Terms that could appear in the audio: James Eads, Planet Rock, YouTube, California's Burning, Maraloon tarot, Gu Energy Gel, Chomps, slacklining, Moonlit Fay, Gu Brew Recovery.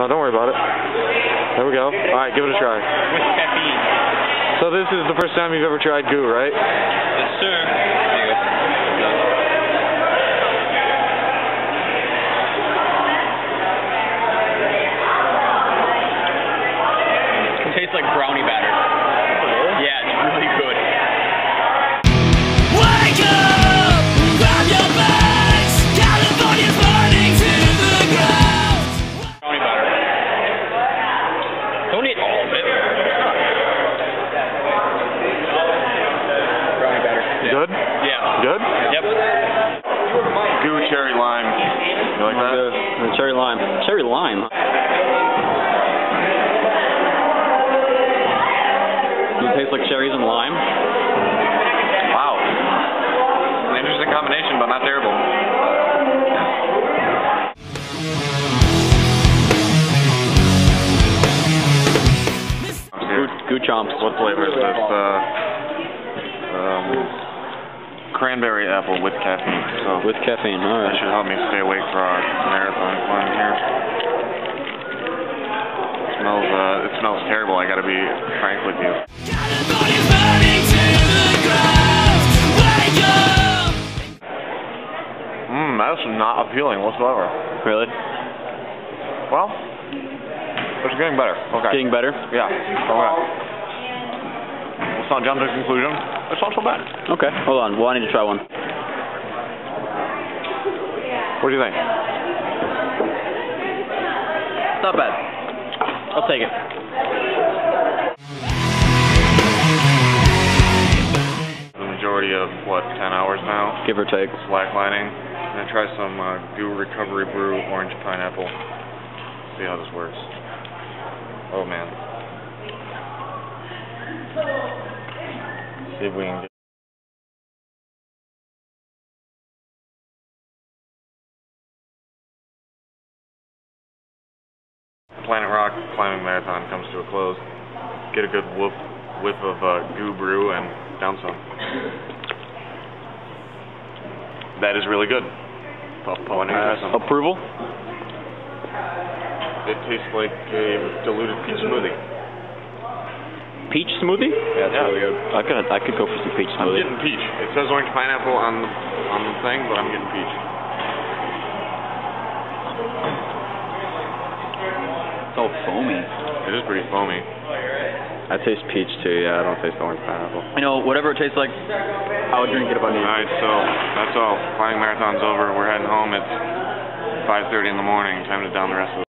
No, don't worry about it. There we go. All right, give it a try. With caffeine. So this is the first time you've ever tried Gu, right? Yes, sir. It tastes like brownie batter. Really? Yeah, it's really good. Wake up! Grab your bags! California's burning to the ground! Brownie batter. Don't eat all of it. Brownie batter. Yeah. Good? Yeah. Good? Yep. Gu cherry lime. You like that? The cherry lime. Cherry lime? Does it taste like cherries and lime? Wow. An interesting combination, but not terrible. Gu Chomps. What flavor is this? Cranberry apple with caffeine. So with caffeine, all right. That should help me stay awake for our marathon climb here. It smells terrible, I gotta be frank with you. That's not appealing whatsoever. Really? Well, it's getting better. Okay. Getting better? Yeah. Okay. Let's not jump to a conclusion. It's not so bad. Okay, hold on. Well, I need to try one. What do you think? Not bad. I'll take it. The majority of, what, 10 hours now? Give or take. Slacklining. I'm going to try some Gu Recovery Brew Orange Pineapple. See how this works. Oh man. See if we can get. Planet Rock climbing marathon comes to a close. Get a good whiff of Gu Brew and down some. That is really good. Approval? It tastes like a diluted peach smoothie. Peach smoothie? Yeah, it's really good. I could go for some peach smoothie. I'm getting peach. It says orange pineapple on the thing, but I'm getting peach. It's all foamy. It is pretty foamy. I taste peach too, yeah, I don't taste orange pineapple. You know, whatever it tastes like, I would drink it about you. Alright, so that's all. Climbing marathon's over, we're heading home. It's 5:30 in the morning, time to down the rest of the